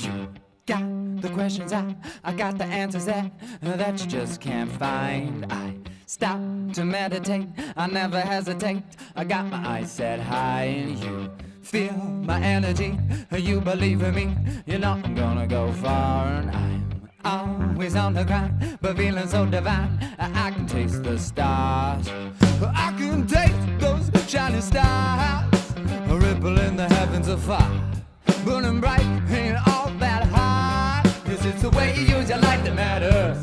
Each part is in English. You got the questions, I got the answers that you just can't find. I stop to meditate, I never hesitate, I got my eyes set high. You feel my energy, you believe in me, you know I'm gonna go far. And I'm always on the grind, but feeling so divine, I can taste the stars. I can taste those shining stars, a ripple in the heavens of fire, burning bright, ain't all that hot. 'Cause it's the way you use your light that matters.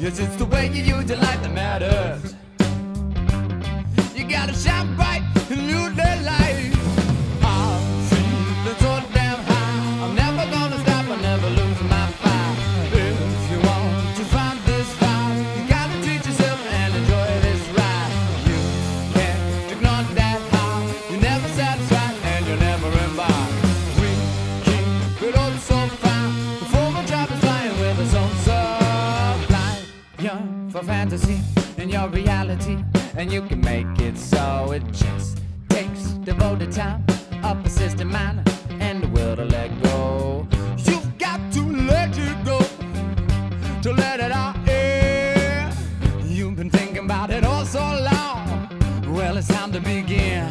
Yes, it's the way you use your light that matters. You gotta shine bright and use that light. I'm feeling so damn high, I'm never gonna stop, I never lose my fire. If you want to find this fire, you gotta teach yourself and enjoy this ride. You can't ignore that high, you're never satisfied and you're never embarked. We keep it all so fine, the former job is flying with its own supply. Young for fantasy and your reality, and you can make it so. It just takes devoted time, a persistent mind, and the will to let go. You've got to let it go, to let it out, yeah. You've been thinking about it all so long, well it's time to begin.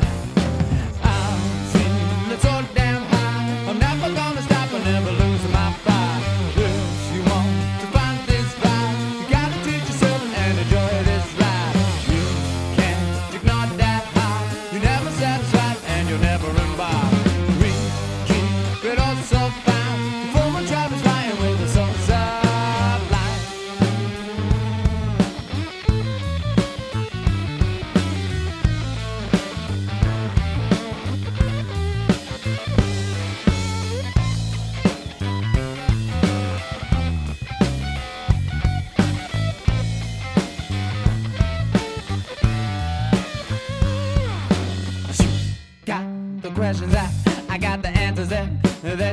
I'm feeling so damn high, I'm never gonna stop, I'll never lose my fire. If you want to find this fire, you gotta teach yourself and enjoy this life. Questions I got the answers that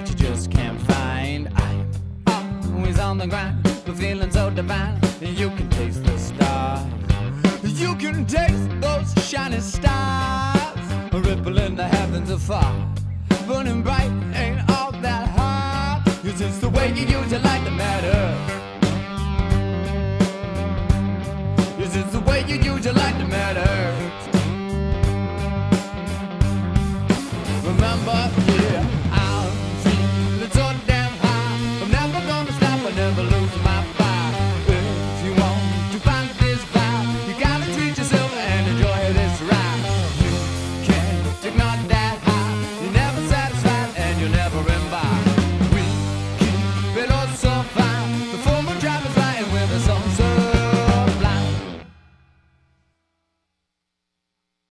you just can't find. I'm always on the grind, we're feeling so divine, you can taste the stars. You can taste those shiny stars, a ripple in the heavens afar, burning bright, ain't all that hard. 'Cause it's the way you use your light that matters. 'Cause it's the way you use your light that matters.